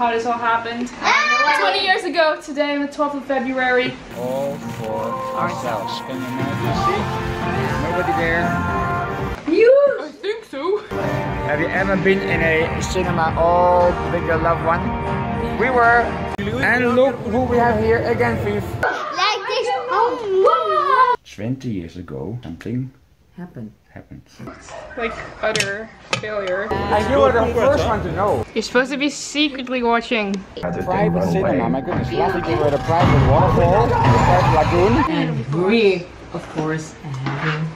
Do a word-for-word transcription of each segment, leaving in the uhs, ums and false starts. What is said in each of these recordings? how this all happened. Ah! twenty years ago today, on the twelfth of February. All for ourselves. Can you imagine? Nobody there. You? I think so. Have you ever been in a cinema all bigger loved one? We were. And look who we have here again, Viv. Like this. Oh, twenty years ago, something happened. Happened. Like utter failure. I knew it, the first one to know. You're supposed to be secretly watching. A private cinema, my goodness. Last week we were at a private waterfall in the private lagoon. And we, of course, are having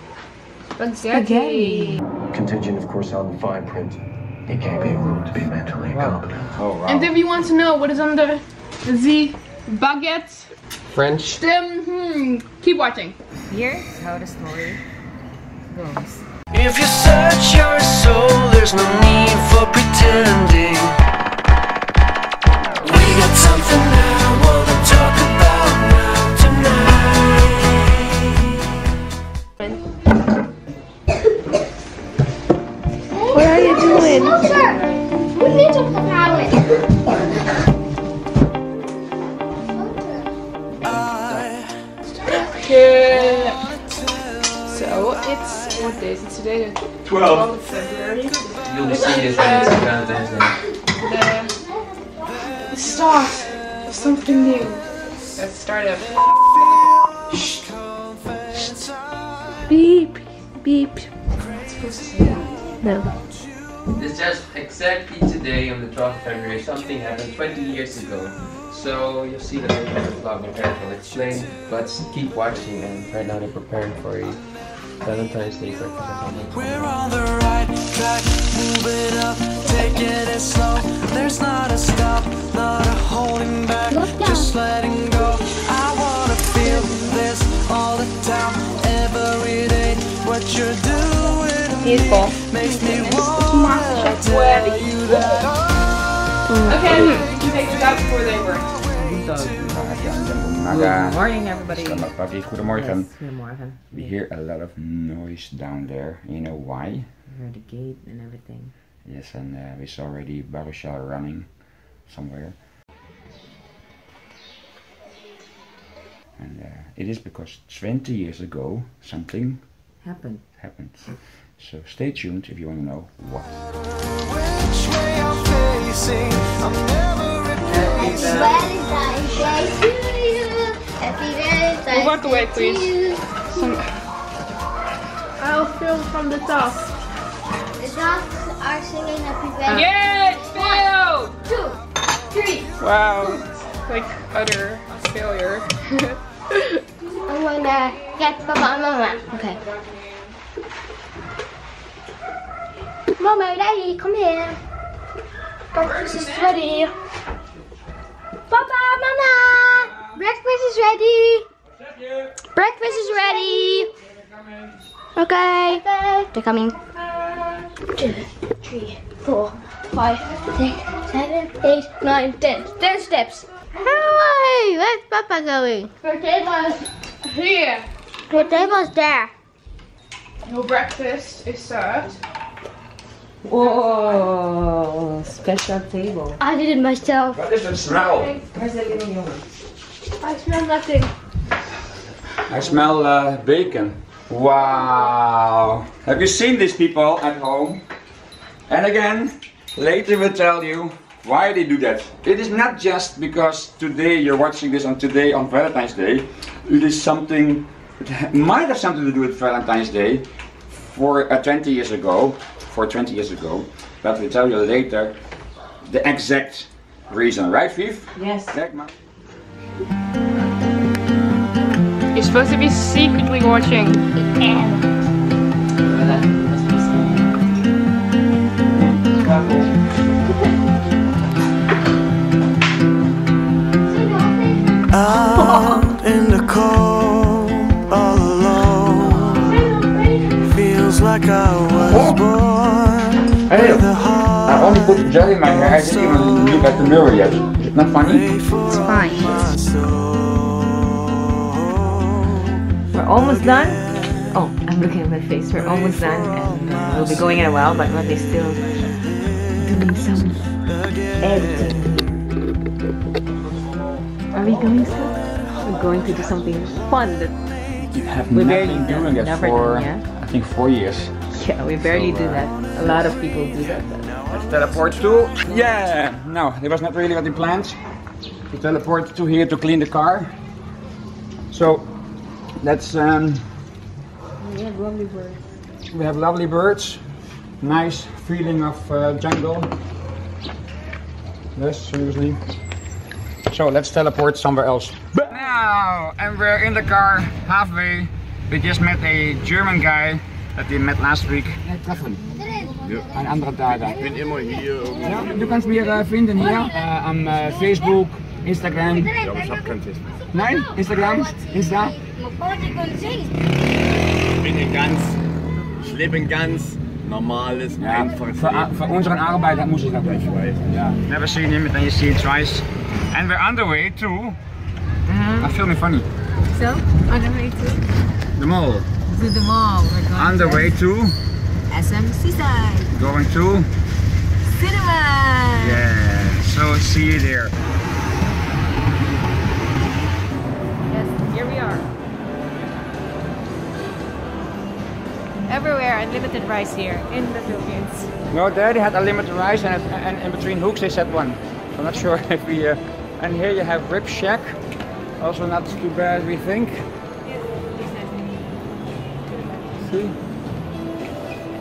spaghetti. Contingent, of course, on the fine print. It can't be rude to be mentally incompetent. Oh, wow. And if you want to know what is under the baguette, French, then hmm, keep watching. Here's how the story goes. If you search your soul, there's no need for pretending. We got something that I want to talk about now tonight. What are you doing? Soldier! We need to power. Soldier. So it's what day is it today? The twelfth of February. You'll see this when it's Valentine's Day. The start of something new. Let's start up. Shh. Shh. Beep. Beep. I'm not supposed to say that. No. It's just exactly today on the twelfth of February. Something happened twenty years ago. So you'll see that I have a vlog. My parents will explain. But keep watching, and right now they're preparing for a Valentine's Day breakfast or something. We're on the right track. Move it up. Take it slow. There's not a stop, not a holding back. Just letting go. I wanna feel this all the time, every day. What you're doing beautiful makes me want. Where you that okay, you take it out before they work. Good morning, everybody. Goedemorgen. Goedemorgen. We hear a lot of noise down there. You know why? We heard the gate and everything. Yes, and uh, we saw already Barisha running somewhere. And uh, it is because twenty years ago something happened. Happened. So stay tuned if you want to know what. We'll walk away, please. Some... I'll film from the top. The dogs are singing Happy Valentine's Day. Yeah, it's failed! One, two, three. Wow, like utter failure. I'm gonna get Papa and Mama. Okay. Mommy, Daddy, come here. Breakfast is ready. Papa, Mama, breakfast is ready. Breakfast is ready. Okay. They're coming. Two, three, four, five, six, seven, eight, nine, ten. Ten steps. Hey, where's Papa going? Your table's here. Your table's there. Your breakfast is served. Whoa, special table. I did it myself. What is the smell? Where's the little jongen? I smell nothing. I smell uh, bacon. Wow. Have you seen these people at home? And again, later we'll tell you why they do that. It is not just because today you're watching this on today on Valentine's Day. It is something, it might have something to do with Valentine's Day for uh, twenty years ago. For twenty years ago, but we'll tell you later the exact reason, right, Viv? Yes. You're supposed to be secretly watching. Out in the cold, all alone. Feels like I was born. Hey, I only put gel in my hair, I didn't even look at the mirror yet. It's not funny? It's fine. We're almost done. Oh, I'm looking at my face. We're almost done and we'll be going in a while, but we're still doing some editing. doing stuff. We're going to do something fun that you have we barely doing done, it never for, done, yeah? I think four years. Yeah, we barely so, uh, do that. A lot of people do yeah. that. Let's teleport to... Yeah! No, that was not really what we planned. To teleport to here to clean the car. So, that's... Um, we have lovely birds. We have lovely birds. Nice feeling of uh, jungle. Yes, seriously. So let's teleport somewhere else. Now, and we're in the car halfway. We just met a German guy that we met last week. Hey, Catherine. Een andere Dada. Ik ben immer hier. Ja, du kannst mir uh, vinden hier uh, am uh, Facebook, Instagram. Ja, aber ich hab kein Facebook. Nein, Instagram, Insta. Ich bin hier ganz, ich lebe in ganz. Normales, yeah. for, for unseren Arbeiter muss ich das nicht. Yeah. Never seen him, but then you see it twice. And we're on the way to... Mm-hmm. I feel me funny. So, on the way to? The mall. To the mall. We're going on the way to? S M Seaside. Going to? Cinema. Yeah, so see you there. Yes, here we are. Everywhere unlimited rice here in the Philippines. No, there they had unlimited rice, and, and, and in between hooks they said one. I'm not sure if we. Uh, and here you have Rib Shack, also not too bad, we think. See,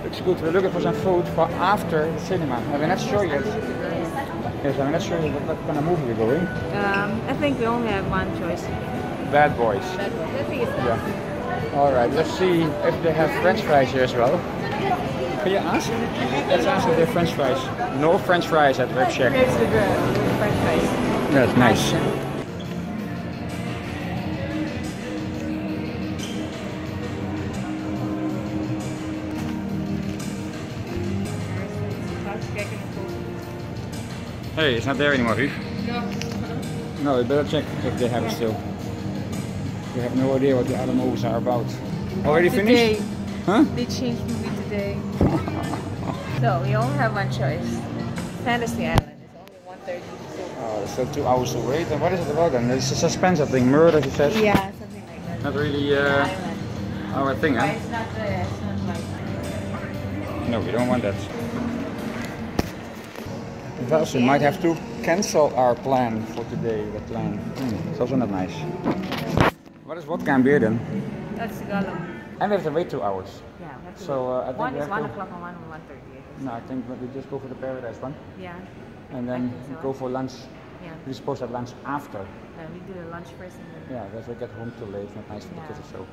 looks good. We're looking for some food for after cinema. We're not sure yet. Yes, I'm not sure what kind of movie we're going. Um, I think we only have one choice. Bad Boys. Bad Boys. I think it's that. Yeah. Alright, let's see if they have french fries here as well. Can you ask? Let's ask if they have french fries. No french fries at Rib Shack. French fries. That's nice. Hey, it's not there anymore, Ruud. No, we better check if they have it still. We have no idea what the other movies are about. Already today, finished? Huh? They changed movie today. So we only have one choice. Fantasy Island. It's only one thirty. Oh, it's still two hours to wait. And what is it about then? It's a suspense, I think. Murder, you said? Yeah, something like that. Not really uh, our thing, huh? It's not, uh, it's not like... No, we don't want that. Thus, we might have to cancel our plan for today. The plan. Mm, it's also not nice. What is vodka and beer then? That's Tagalog. And we have to wait two hours. Yeah, we have to so, uh, I think one is one o'clock and one is one thirty. No, I think we just go for the paradise one. Yeah. And then so. Go for lunch. Yeah. We're supposed to have lunch after. Yeah, we do the lunch first and then... Yeah, because we get home too late. It's not nice for yeah. the kids or so.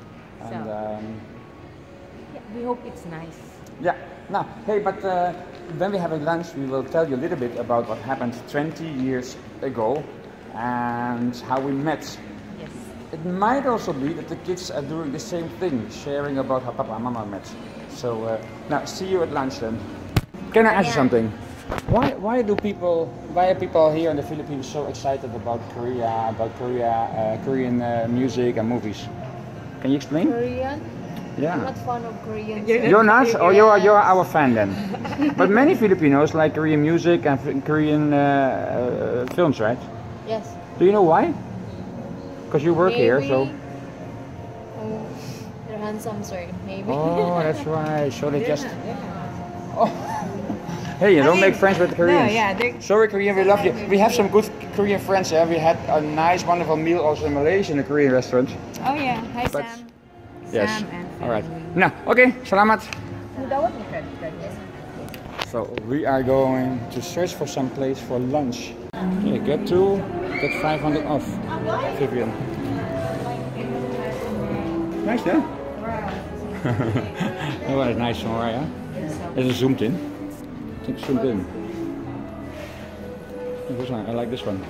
And so, um... yeah, we hope it's nice. Yeah. Now, hey, but uh, when we have a lunch, we will tell you a little bit about what happened twenty years ago and how we met. It might also be that the kids are doing the same thing, sharing about how Papa and Mama met. So uh, now, see you at lunch then. Can I ask you something? Why why do people why are people here in the Philippines so excited about Korea, about Korea, uh, Korean uh, music and movies? Can you explain? Korean? Yeah. I'm not fan of Korean. You're not? Or you're you're our fan then? But many Filipinos like Korean music and Korean uh, uh, films, right? Yes. Do you know why? Because you work maybe. Here, so... Oh, they're handsome, sorry, maybe. Oh, that's right, so they yeah, just... Yeah. Oh. Hey, you I don't mean, make friends with the Koreans. No, yeah, sorry, Korean, we love you. We have some good Korean friends here. Yeah? We had a nice, wonderful meal also in Malaysia in a Korean restaurant. Oh, yeah. Hi, but, Sam. Yes. Sam and all right. No, okay, salamat. So, we are going to search for some place for lunch. Okay, get to... Get five hundred off, Vivian. Nice, hè? That was nice, Mariah. Is it zoomed in? I think zoomed in. This one, I like this one.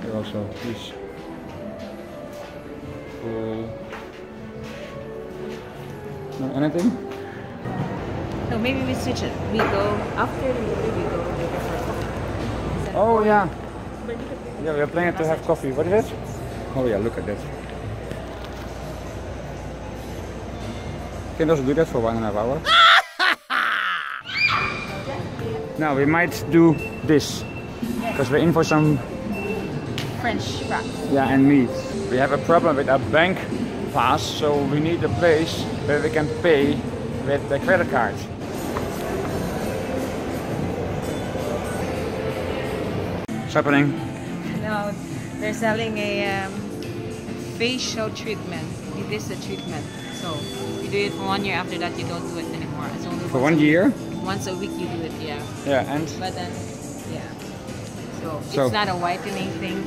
Here also, please. Uh, no, anything? No, maybe we switch it. We go after the movie. We go later for coffee. Oh yeah. Yeah, we are planning to have coffee. What is it? Oh yeah, look at that. You can also do that for one and a half hour. Now we might do this, because we're in for some French fries. Yeah, and meat. We have a problem with our bank pass, so we need a place where we can pay with the credit card. What's happening? No, they're selling a um, facial treatment. It is a treatment, so you do it for one year. After that, you don't do it anymore. It's only for one year. Once a week you do it, yeah. Yeah, and but then, yeah. So, so it's not a whitening thing.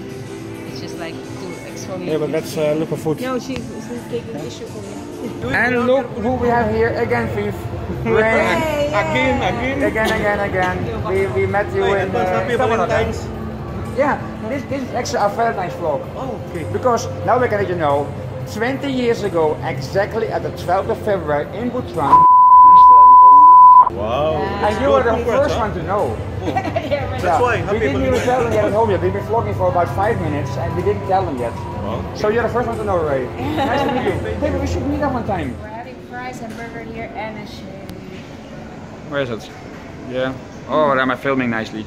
It's just like to exfoliate. Yeah, but let's uh, look for food. No, she's, she's taking yeah. issue for me. And look who we have here again, Viv. Hey, again, again, again, again, again. we we met you Hi, in uh, Valentine's. Yeah, this this is actually our Valentine's vlog. Oh, okay. Because now we can let you know, twenty years ago, exactly at the twelfth of February in Butuan. Wow. Yeah. And you were the first one to know. Oh. Yeah, right. That's yeah. why. We didn't even tell them yet at home yet. We've been vlogging for about five minutes and we didn't tell them yet. Wow. So you're the first one to know, Ray. Nice to meet you. Maybe we should meet up one time. We're having fries and burger here and a shake. Where is it? Yeah. Oh, am I filming nicely?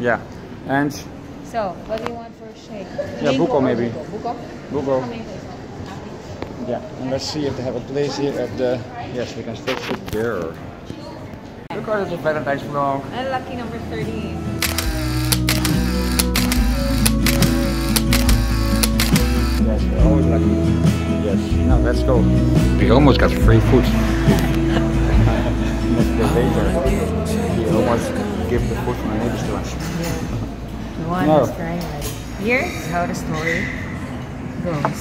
Yeah. And? So, what do you want for a shake? Yeah, Buko maybe. Buko? Buko. Buko. Yeah. And let's see if they have a place here at the... Yes, we can still sit there. Because it's a Valentine's vlog. And lucky number thirty-eight. Yes, we're always lucky. Yes. Now let's go. We almost got free food. Let's go later. We almost give the food to my neighbors to us. Yeah. The one no. is crying. Here is how the story goes.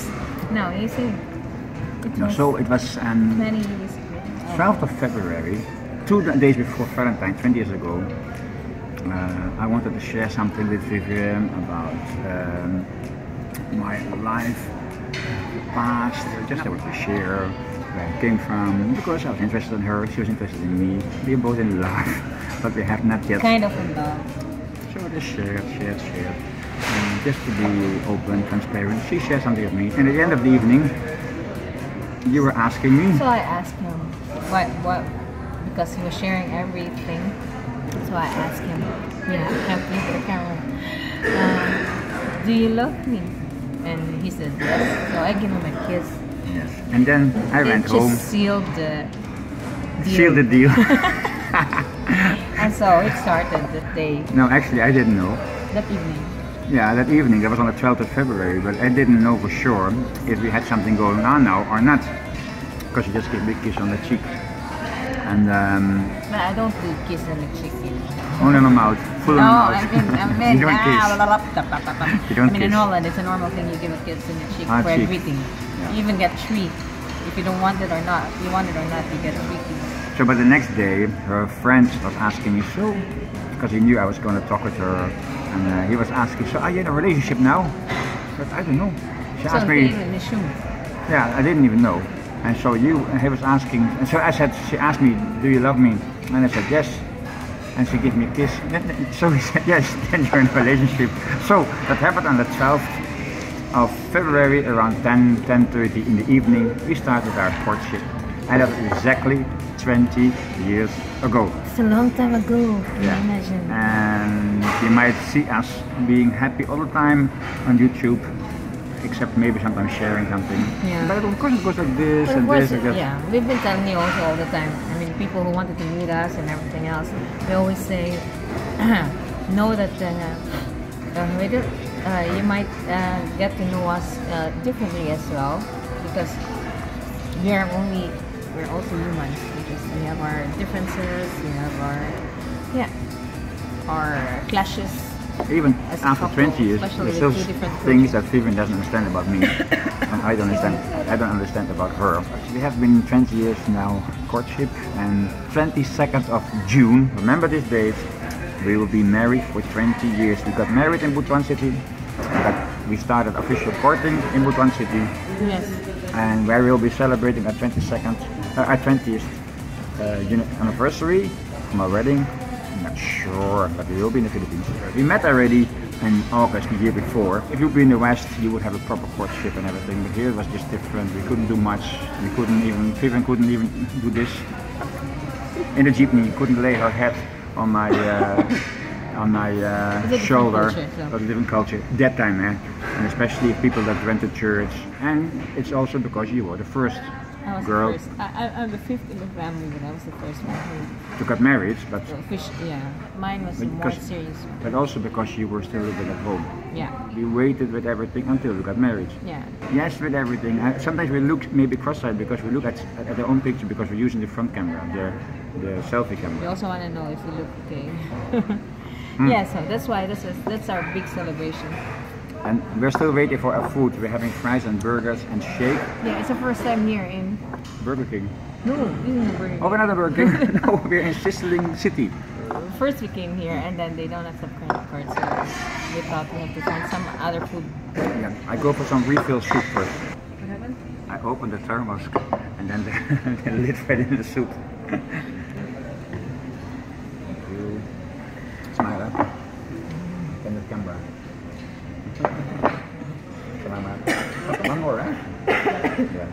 No, you see. It no, so it was um, many years ago. twelfth of February. Two days before Valentine's, twenty years ago, uh, I wanted to share something with Vivian about um, my life, the past. Just I wanted to share where I came from, because I was interested in her, she was interested in me. We were both in love, but we have not yet. Kind of in love. So just shared, shared, shared. And just to be open, transparent, she shared something with me. And at the end of the evening, you were asking me. So I asked him, what, what? Because he was sharing everything, so I asked him, yeah, I'm looking at the camera, um, do you love me? And he said yes, so I gave him a kiss. Yes, and then I it went just home. sealed the deal. Sealed the deal. And so it started that day. No, actually I didn't know. That evening. Yeah, that evening, that was on the twelfth of February, but I didn't know for sure if we had something going on now or not. Because he just gave me a kiss on the cheek. And um, but I don't do kiss on the cheek either. Only on the mouth. Full no, on the mouth. I mean, I mean, you don't kiss. You don't I mean, kiss. In Holland, it's a normal thing. You give a kiss on the cheek ah, for cheek. everything. Yeah. You even get three. If you don't want it or not, if you want it or not, you get three kisses. So, but the next day, her friend was asking me, so, because he knew I was going to talk with her, and uh, he was asking, so are you in a relationship now? But I don't know. She so asked me. Yeah, I didn't even know. And so you, and he was asking, and so I said, she asked me, do you love me? And I said, yes. And she gave me a kiss. So he said, yes, then you're in a relationship. So that happened on the twelfth of February, around ten, ten thirty in the evening. We started our courtship. And that was exactly twenty years ago. It's a long time ago, can yeah. you imagine? And you might see us being happy all the time on YouTube. Except maybe sometimes sharing something. Yeah. But of course it goes like this but and this and that. Yeah, we've been telling you also all the time. I mean, people who wanted to meet us and everything else, they always say, know that uh, uh, you might uh, get to know us uh, differently as well, because we are only, we're also humans. We just we have our differences, we have our yeah, our clashes. Even As after couple, twenty years, there's still things that Vivian doesn't understand about me, and I don't understand. I don't understand about her. We have been twenty years now courtship, and twenty-second of June. Remember this date. We will be married for twenty years. We got married in Butuan City. We started official courting in Butuan City. Yes. And where we will be celebrating our twenty-second, uh, our twentieth uh, anniversary from our wedding. I'm not sure, but we will be in the Philippines. We met already in August, the year before. If you'd be in the West, you would have a proper courtship and everything. But here it was just different. We couldn't do much. We couldn't even, Vivian couldn't even do this. In the jeepney, couldn't lay her head on my uh, on my uh, shoulder. Culture, so. But a different culture that time, man. Eh? And especially people that went to church. And it's also because you were the first I was girl. The first. I, I, I'm the fifth in the family, but I was the first one who. To get married, but. Well, fish, yeah, mine was but more because, serious. But also because you were still living at home. Yeah. You waited with everything until you got married. Yeah. Yes, with everything. Sometimes we look maybe cross-eyed because we look at, at our own picture because we're using the front camera. The, The selfie camera. We also want to know if you look okay. mm. Yeah, so that's why this is that's our big celebration. And we're still waiting for our food. We're having fries and burgers and shake. Yeah, it's the first time here in Burger King. No, this isn't a Burger King. Oh, we're not a Burger King. No, we're in Sizzling City. First we came here, and then they don't accept credit cards, so we thought we had to find some other food. Yeah, I go for some refill soup first. What happened? I opened the thermos, and then the, the lid fell in the soup. Smile up. Then the camera. One more, right? Yeah.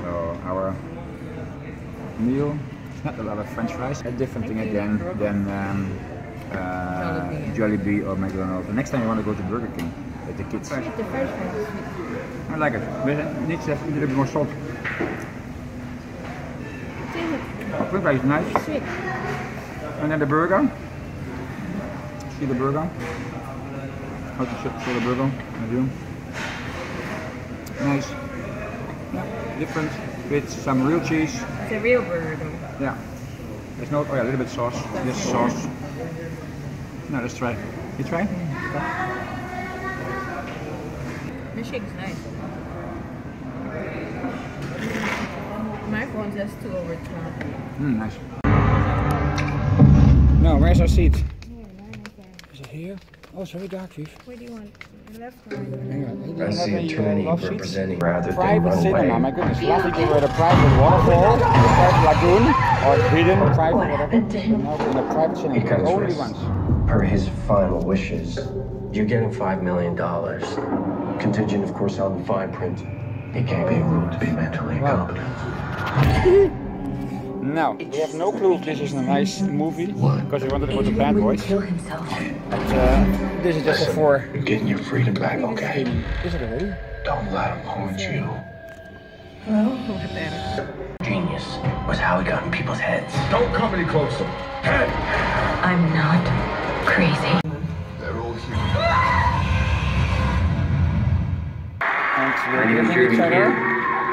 So our meal, not a lot of French fries. A different thing again than um, uh, Jollibee. Jollibee or McDonald's. The next time you want to go to Burger King with the kids. Fresh. The fresh fries. I like it. But it needs a little bit more salt. The french fries is nice. Sweet. And then the burger. See the burger? How to show the burger? I do. Nice. Yeah. Different. With some real cheese. It's a real burger though. Yeah. There's no, oh yeah, a little bit sauce. That's yes, cool. Sauce. No, let's try. You try? Mm. The shake is nice. My phone says two over two. Mm, nice. No, where's our seat? Here, mine again. Is it here? Oh, it's very dark, Chief. What do you want? Left one. I see eternity representing rather than runway. Private cinema, my goodness. Last week we were at a private waterfall, a private lagoon, or hidden, private whatever. In a private cinema, only once. Are his final wishes. You're getting five million dollars. Contingent, of course, on the fine print. He can't be ruled to be mentally incompetent. Now, we have no clue if this is a nice movie, because we wanted to go to Bad Boys. And, uh, this is just for... You're getting your freedom back, okay? Is it really? Don't let him haunt you. Well, look at that. Genius was how he got in people's heads. Don't come any closer. Head! I'm not crazy. They're all human. Thanks for each other.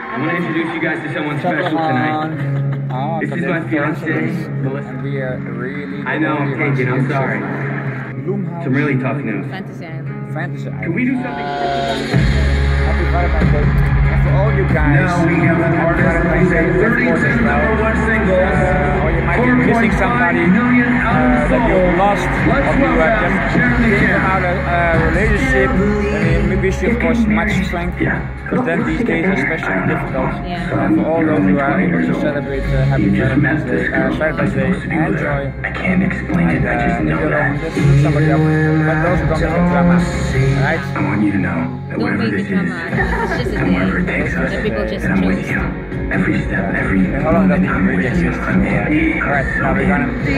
I'm going to introduce you guys to someone special tonight. Oh, this is my fiancée, Melissa. And we are really I know, I'm taking, I'm sorry. Some really tough news. Fantasy Island. Fantasy Island. Can we do something? Happy Valentine's Day. For all you guys. Now we have an artist that says thirty-two number one singles. Or you might be missing somebody uh, that you lost. Let's or you have just figured out a uh, relationship. We wish you, of course, much strength. Yeah. Because then these days are especially difficult. Yeah. And for all those who are able to celebrate uh, Happy Valentine's Day, uh, Valentine's Day, enjoy. I can't explain it, I just know that. Somebody else, but those who don't make a drama, right? I want you to know that whatever this is, and wherever it takes us, that I'm with you. Every step, every moment, I'm with you. Alright, now we're gonna watch the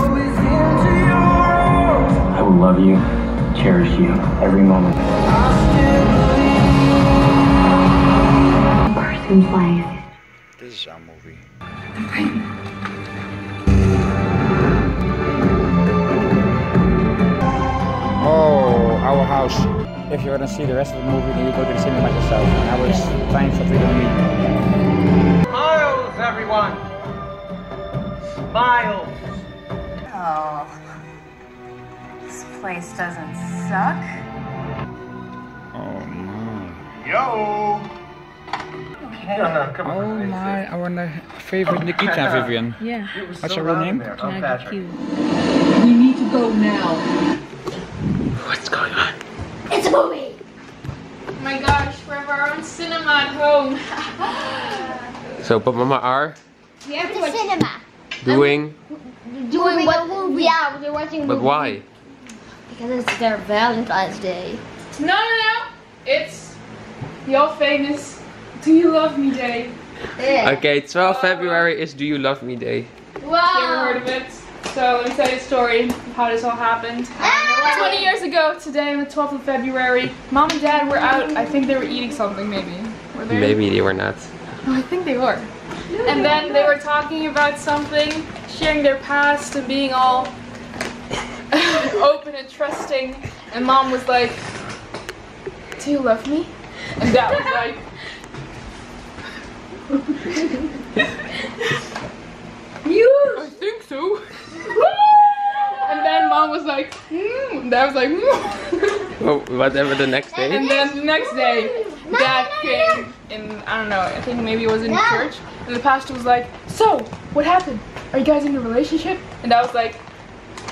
movie. I will love you, cherish you, every moment. This is our movie. I'm pregnant. Oh, our house. If you want to see the rest of the movie, then you go to the cinema yourself. And I was trying for freedom to meet. Smiles, everyone! Smiles! Oh. This place doesn't suck. Oh, no. Yo! No, no, come oh on, my, I want our favorite Nikita, Vivian. Yeah. What's so her real name? Patrick. We need to go now. What's going on? It's a movie! Oh my gosh, we have our own cinema at home. So, but Mama are? We have the cinema. Doing? Doing, doing what movie? Yeah, they're watching a movie. But why? Because it's their Valentine's Day. No, no, no. It's your famous... Do you love me day? Yeah. Okay, twelfth February is Do You Love Me Day. Wow! Never heard of it. So let me tell you a story of how this all happened. Ah! twenty years ago today, on the twelfth of February, Mom and Dad were out. I think they were eating something, maybe. Were they? Maybe they were not. Oh, I think they were. Yeah, and they then were they were talking about something, sharing their past and being all open and trusting. And Mom was like, "Do you love me?" And Dad was like. You I think so. And then Mom was like, mm. Dad was like, mm. Well, whatever the next day. And then the next day, Dad came in, I don't know, I think maybe it was in yeah. church. And the pastor was like, "So, what happened? Are you guys in a relationship?" And I was like,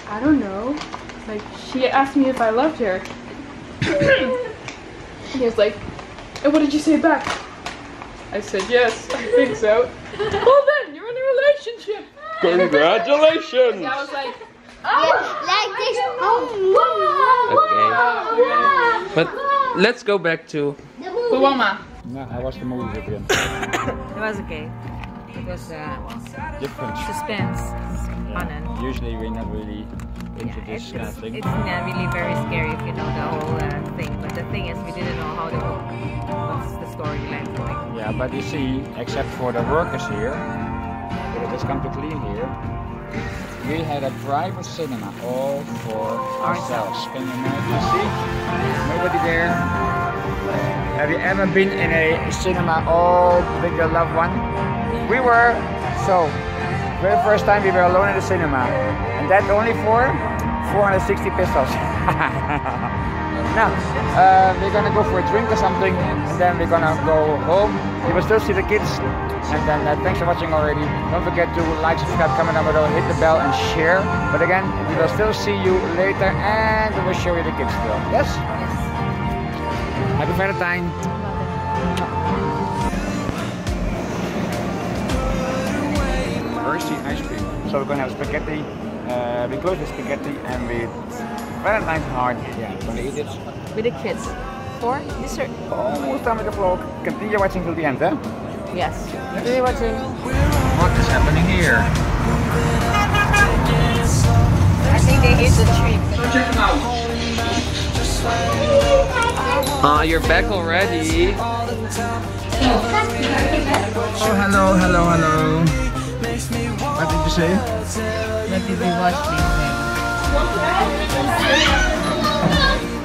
"I don't know. Like, she asked me if I loved her." And he was like, "And what did you say back?" I said, "Yes, I think so." "Well then, you're in a relationship. Congratulations." And I was like, "Oh, like this." Oh, okay. But let's go back to the movie. No, I watched the movie again. It was okay. It was uh, different. Suspense. Yeah. Usually we're not really into yeah, this kind of thing. It's not really very scary if you know the whole uh, thing. But the thing is, we didn't know how the whole the storyline was going. Yeah, but you see, except for the workers here, it has come to clean here. We had a private cinema all for ourselves. Can you imagine? You see, nobody there. Have you ever been in a cinema all with your loved one? We were so. Very first time we were alone in the cinema, and that only for four hundred sixty pesos. Now uh, we're gonna go for a drink or something, and then we're gonna go home. You will still see the kids, and then uh, thanks for watching already. Don't forget to like, subscribe, comment down below, hit the bell, and share. But again, we will still see you later, and we will show you the kids still. Yes? Yes. Happy Valentine. Ice cream. So we're gonna have spaghetti. Uh, we close the spaghetti and with Valentine's heart. Yeah, we're gonna eat it with the kids for dessert. Almost done with the vlog. Continue watching till the end, eh? Yes. Continue watching. What is happening here? I think they ate the tree. So check them out. Ah, oh, you're back already. Oh, hello, hello, hello. What did you say? That we watch this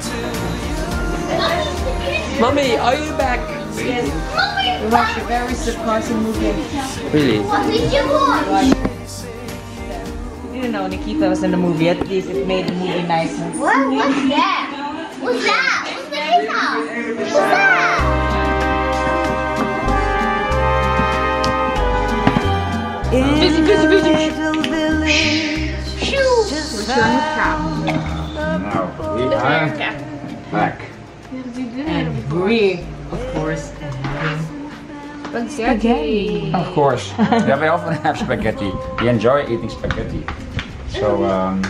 thing. Mommy, are you back? Yes. Mommy, we watched a very surprising movie. Really? What did you watch? You didn't know Nikita was in the movie. At least it made the movie nicer. What? What's that? What's that? What's that? What's that? In busy, busy, busy. Little village. Just we're showing the cat. Now we are back. And Brie, of course. Spaghetti. spaghetti. Of course. Yeah, we often have spaghetti. We enjoy eating spaghetti. So, um,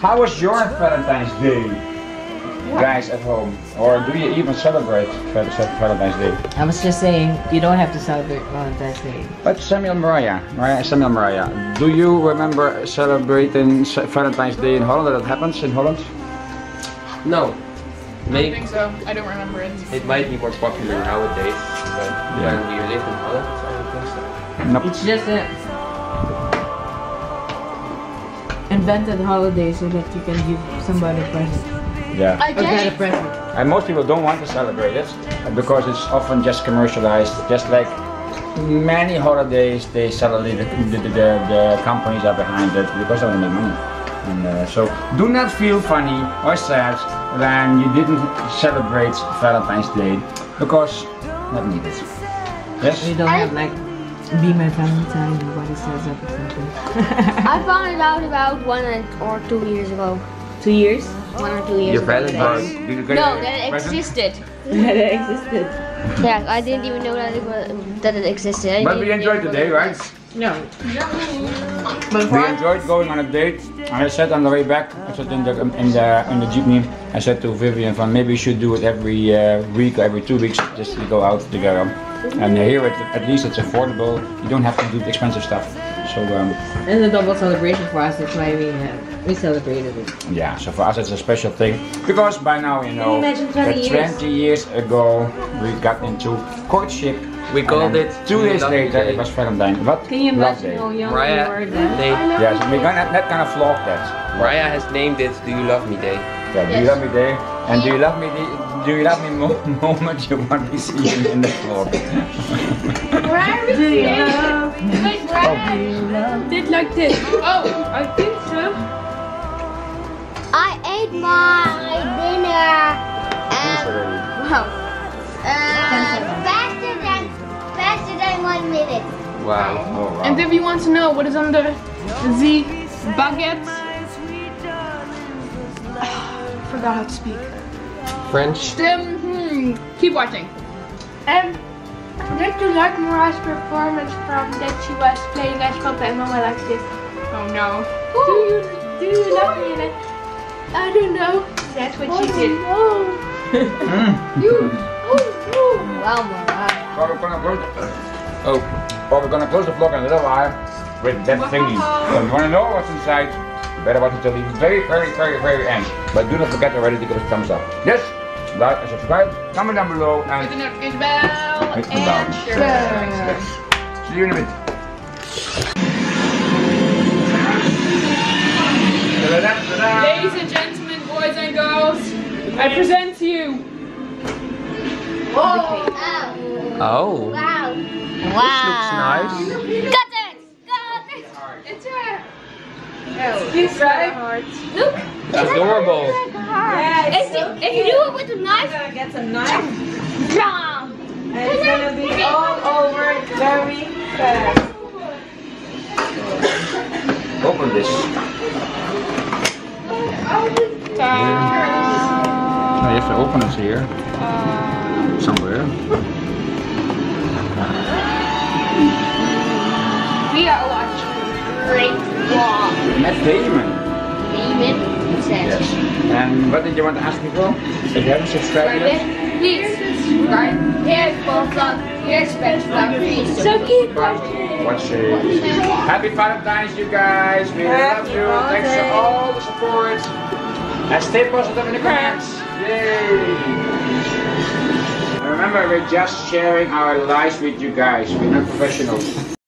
how was your Valentine's Day, yeah. guys at home? Or do you even celebrate Valentine's Day? I was just saying, you don't have to celebrate Valentine's Day. But Samuel Mariah, Mariah Samuel Mariah, do you remember celebrating Valentine's Day in Holland? That happens in Holland? No. Maybe, I don't think so. I don't remember it. It might be more popular nowadays, but yeah. when you live in Holland, I don't think so. Nope. It's just an invented holiday so that you can give somebody a present. Yeah. I get a present. And most people don't want to celebrate it because it's often just commercialized. Just like many holidays, they suddenly the, the, the, the companies are behind it because they want to make money. And, uh, so do not feel funny or sad when you didn't celebrate Valentine's Day because not needed. Yes. We don't have like be my Valentine. Nobody says up or something. I found out about one or two years ago. Two years? One or two years. Your Valentine's? No, that it existed. That it existed. Yeah, I didn't even know that it was, that it existed. I but we enjoyed the day, right? No. But we enjoyed going on a date, and I said on the way back, I said in the in the in the jeepney, I said to Vivian, "Van, maybe you should do it every uh, week, or every two weeks, just to go out together." And here, it, at least, it's affordable. You don't have to do the expensive stuff. So um, and the double celebration for us, that's why we uh, we celebrated it. Yeah, so for us it's a special thing because by now you know twenty, twenty years ago we got into courtship. We called it two days later. It was Valentine. What? Can you imagine how young Mariah, we were then? They, yes, we're gonna that kind of vlog that. Mariah has named it "Do You Love Me Day." Yeah, yes. Do you love me day? And do you love me? Do you love me more? Moment you want me seen in the vlog. Where is it? Wait, did like this? Oh, I think so. I ate my dinner. Um, wow. Uh, faster than faster than one minute. Wow. Oh, wow. And if you want to know what is under the baguette. I forgot how to speak French. Um, hmm. Keep watching. Um, did you like Mariah's performance from that she was playing as Papa and Mama like this? Oh no. Do you do you love me? Like, I don't know. That's what oh, she did. No. you. Oh, oh. Wow, Mariah. So we're gonna close the, oh. Well, we're gonna close the vlog in a little while with that thingy. So if you wanna know what's inside, better watch until the very, very, very, very end. But do not forget already to give us a thumbs up. Yes, like and subscribe. Comment down below and hit the notification bell and share. Yes. See you in a bit. Ladies and gentlemen, boys and girls, I present to you. Whoa! Oh! Oh. Wow! Wow! This looks nice. Got it! Got it! It's her. Oh, it's right? Hard. Look! That's adorable! Like yeah, it's so if you do it with a knife, I'm gonna get some knife. Jump! And it's gonna be all over very fast. Open this. Yeah. No, you have to open it here. Uh, Somewhere. We are watching great. Wow. Matt Damon. Damon? Yes. And what did you want to ask me for? If you haven't subscribed yet, please subscribe. Here's Paul Vlog. Here's Ben's Vlog. Please so keep watching. watching. Happy Valentine's, you guys. We Happy love you. Holiday. Thanks for all the support. And stay positive in the comments. Yay! And remember, we're just sharing our lives with you guys. We're not professionals.